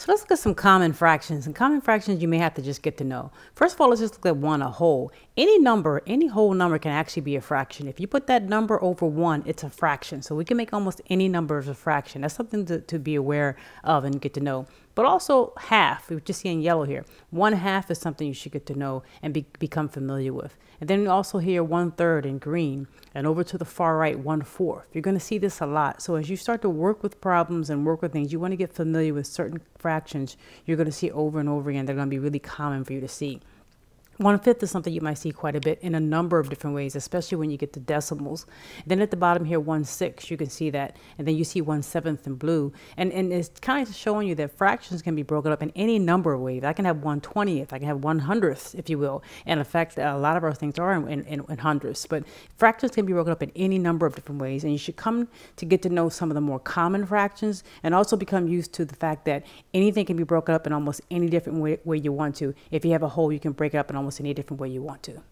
So let's look at some common fractions. And common fractions you may have to just get to know. First of all, let's just look at one, a whole. Any number, any whole number can actually be a fraction. If you put that number over one, it's a fraction. So we can make almost any number as a fraction. That's something to be aware of and get to know. But also half, we just see in yellow here. 1/2 is something you should get to know and become familiar with. And then also here, 1/3 in green. And over to the far right, 1/4. You're going to see this a lot. So as you start to work with problems and work with things, you want to get familiar with certain fractions you're going to see over and over again. They're going to be really common for you to see. 1/5 is something you might see quite a bit in a number of different ways, especially when you get to decimals. Then at the bottom here, 1/6, you can see that. And then you see 1/7 in blue. And it's kind of showing you that fractions can be broken up in any number of ways. I can have 1/20th, I can have 1/100th, if you will. And in fact, a lot of our things are in hundredths. But fractions can be broken up in any number of different ways. And you should come to get to know some of the more common fractions and also become used to the fact that anything can be broken up in almost any different way you want to. If you have a whole, you can break it up in almost any different way you want to.